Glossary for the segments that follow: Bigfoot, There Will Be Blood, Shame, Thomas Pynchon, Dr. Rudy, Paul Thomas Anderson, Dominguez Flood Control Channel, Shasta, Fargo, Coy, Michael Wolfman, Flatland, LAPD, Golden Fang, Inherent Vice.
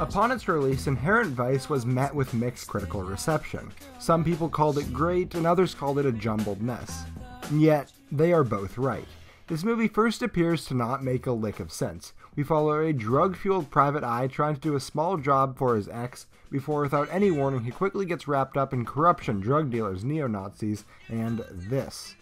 Upon its release, Inherent Vice was met with mixed critical reception. Some people called it great, and others called it a jumbled mess. Yet, they are both right. This movie first appears to not make a lick of sense. We follow a drug-fueled private eye trying to do a small job for his ex, before without any warning he quickly gets wrapped up in corruption, drug dealers, neo-Nazis, and this.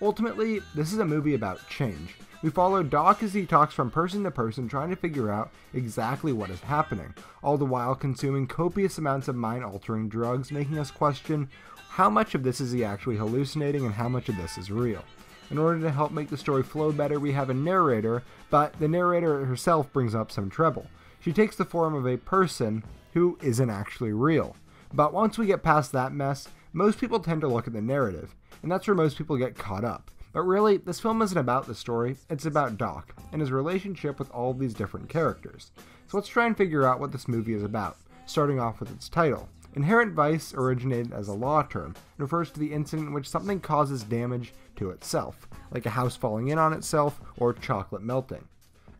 Ultimately, this is a movie about change. We follow Doc as he talks from person to person trying to figure out exactly what is happening, all the while consuming copious amounts of mind-altering drugs, making us question how much of this is he actually hallucinating and how much of this is real. In order to help make the story flow better, we have a narrator, but the narrator herself brings up some trouble. She takes the form of a person who isn't actually real. But once we get past that mess, most people tend to look at the narrative, and that's where most people get caught up. But really, this film isn't about the story, it's about Doc, and his relationship with all of these different characters. So let's try and figure out what this movie is about, starting off with its title. Inherent Vice originated as a law term, and refers to the incident in which something causes damage to itself, like a house falling in on itself, or chocolate melting.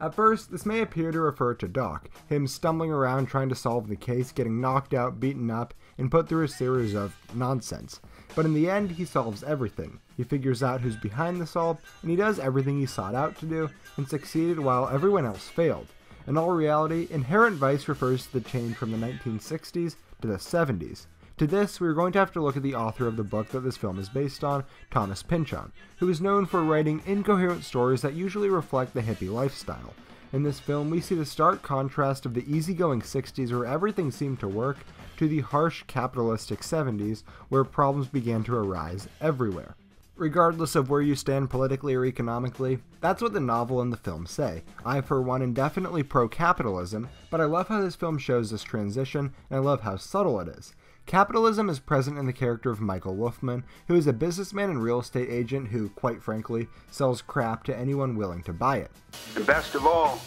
At first, this may appear to refer to Doc, him stumbling around trying to solve the case, getting knocked out, beaten up, and put through a series of nonsense. But in the end, he solves everything. He figures out who's behind this all, and he does everything he sought out to do, and succeeded while everyone else failed. In all reality, Inherent Vice refers to the change from the 1960s to the 70s. To this, we are going to have to look at the author of the book that this film is based on, Thomas Pynchon, who is known for writing incoherent stories that usually reflect the hippie lifestyle. In this film, we see the stark contrast of the easygoing 60s where everything seemed to work, to the harsh capitalistic 70s where problems began to arise everywhere. Regardless of where you stand politically or economically, that's what the novel and the film say. I, for one, am definitely pro-capitalism, but I love how this film shows this transition, and I love how subtle it is. Capitalism is present in the character of Michael Wolfman, who is a businessman and real estate agent who, quite frankly, sells crap to anyone willing to buy it. And best of all,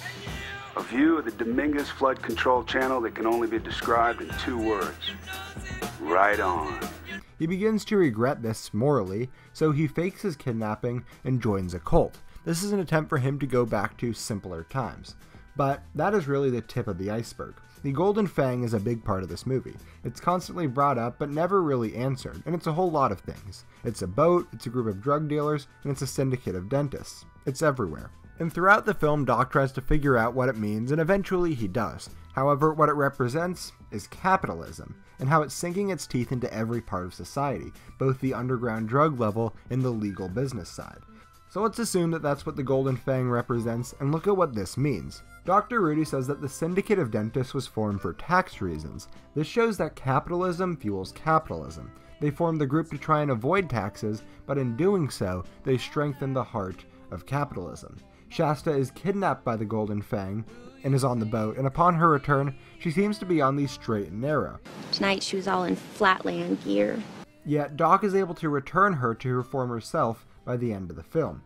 a view of the Dominguez Flood Control Channel that can only be described in two words. Right on. He begins to regret this morally, so he fakes his kidnapping and joins a cult. This is an attempt for him to go back to simpler times. But that is really the tip of the iceberg. The Golden Fang is a big part of this movie. It's constantly brought up but never really answered, and it's a whole lot of things. It's a boat, it's a group of drug dealers, and it's a syndicate of dentists. It's everywhere. And throughout the film, Doc tries to figure out what it means, and eventually he does. However, what it represents is capitalism, and how it's sinking its teeth into every part of society, both the underground drug level and the legal business side. So let's assume that that's what the Golden Fang represents, and look at what this means. Dr. Rudy says that the syndicate of dentists was formed for tax reasons. This shows that capitalism fuels capitalism. They formed the group to try and avoid taxes, but in doing so, they strengthened the heart of capitalism. Shasta is kidnapped by the Golden Fang and is on the boat, and upon her return, she seems to be on the straight and narrow. Tonight she was all in Flatland gear. Yet Doc is able to return her to her former self by the end of the film.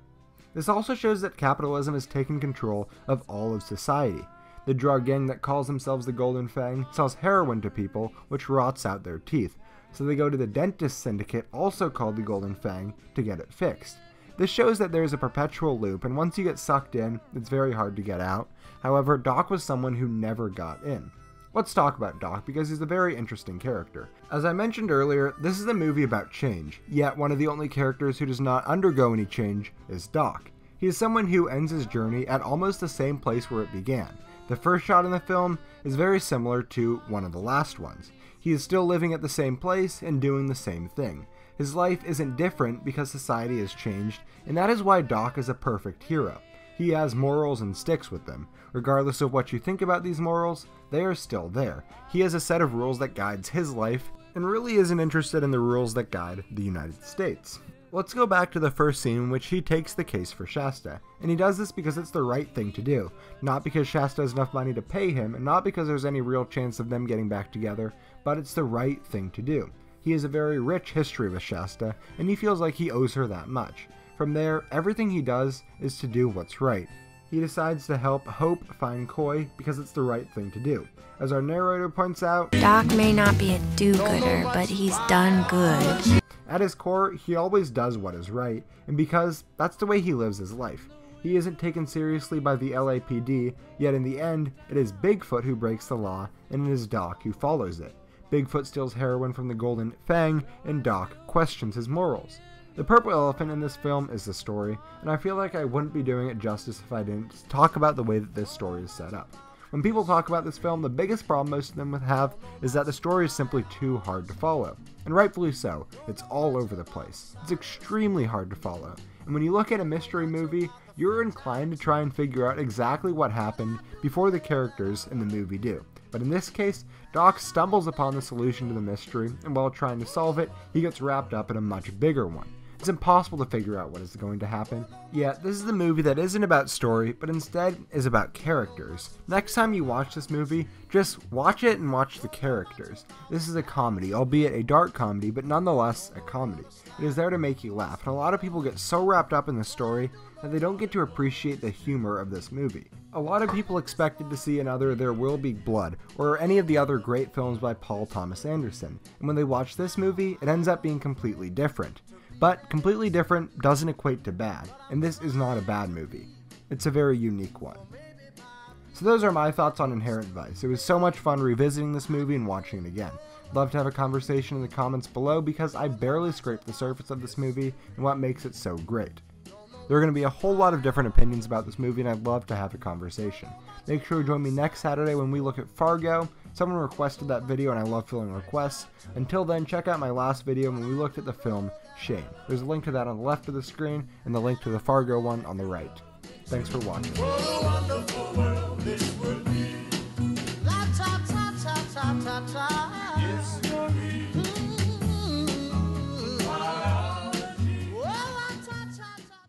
This also shows that capitalism has taken control of all of society. The drug gang that calls themselves the Golden Fang sells heroin to people, which rots out their teeth, so they go to the dentist syndicate, also called the Golden Fang, to get it fixed. This shows that there is a perpetual loop, and once you get sucked in, it's very hard to get out. However, Doc was someone who never got in. Let's talk about Doc, because he's a very interesting character. As I mentioned earlier, this is a movie about change, yet one of the only characters who does not undergo any change is Doc. He is someone who ends his journey at almost the same place where it began. The first shot in the film is very similar to one of the last ones. He is still living at the same place and doing the same thing. His life isn't different because society has changed, and that is why Doc is a perfect hero. He has morals and sticks with them. Regardless of what you think about these morals, they are still there. He has a set of rules that guides his life, and really isn't interested in the rules that guide the United States. Let's go back to the first scene in which he takes the case for Shasta, and he does this because it's the right thing to do, not because Shasta has enough money to pay him, and not because there's any real chance of them getting back together, but it's the right thing to do. He has a very rich history with Shasta, and he feels like he owes her that much. From there, everything he does is to do what's right. He decides to help Hope find Coy because it's the right thing to do. As our narrator points out, Doc may not be a do-gooder, but he's done good. At his core, he always does what is right, and because that's the way he lives his life. he isn't taken seriously by the LAPD, yet in the end, it is Bigfoot who breaks the law, and it is Doc who follows it. Bigfoot steals heroin from the Golden Fang, and Doc questions his morals. The purple elephant in this film is the story, and I feel like I wouldn't be doing it justice if I didn't talk about the way that this story is set up. When people talk about this film, the biggest problem most of them have is that the story is simply too hard to follow. And rightfully so, it's all over the place. It's extremely hard to follow. And when you look at a mystery movie, you're inclined to try and figure out exactly what happened before the characters in the movie do. But in this case, Doc stumbles upon the solution to the mystery, and while trying to solve it, he gets wrapped up in a much bigger one. It's impossible to figure out what is going to happen. Yet, this is the movie that isn't about story, but instead is about characters. Next time you watch this movie, just watch it and watch the characters. This is a comedy, albeit a dark comedy, but nonetheless a comedy. It is there to make you laugh, and a lot of people get so wrapped up in the story that they don't get to appreciate the humor of this movie. A lot of people expected to see another There Will Be Blood, or any of the other great films by Paul Thomas Anderson, and when they watch this movie, it ends up being completely different. But completely different doesn't equate to bad, and this is not a bad movie. It's a very unique one. So those are my thoughts on Inherent Vice. It was so much fun revisiting this movie and watching it again. I'd love to have a conversation in the comments below because I barely scraped the surface of this movie and what makes it so great. There are going to be a whole lot of different opinions about this movie, and I'd love to have a conversation. Make sure to join me next Saturday when we look at Fargo. Someone requested that video, and I love filling requests. Until then, check out my last video when we looked at the film Shame. There's a link to that on the left of the screen, and the link to the Fargo one on the right. Thanks for watching. What a wonderful world this would be.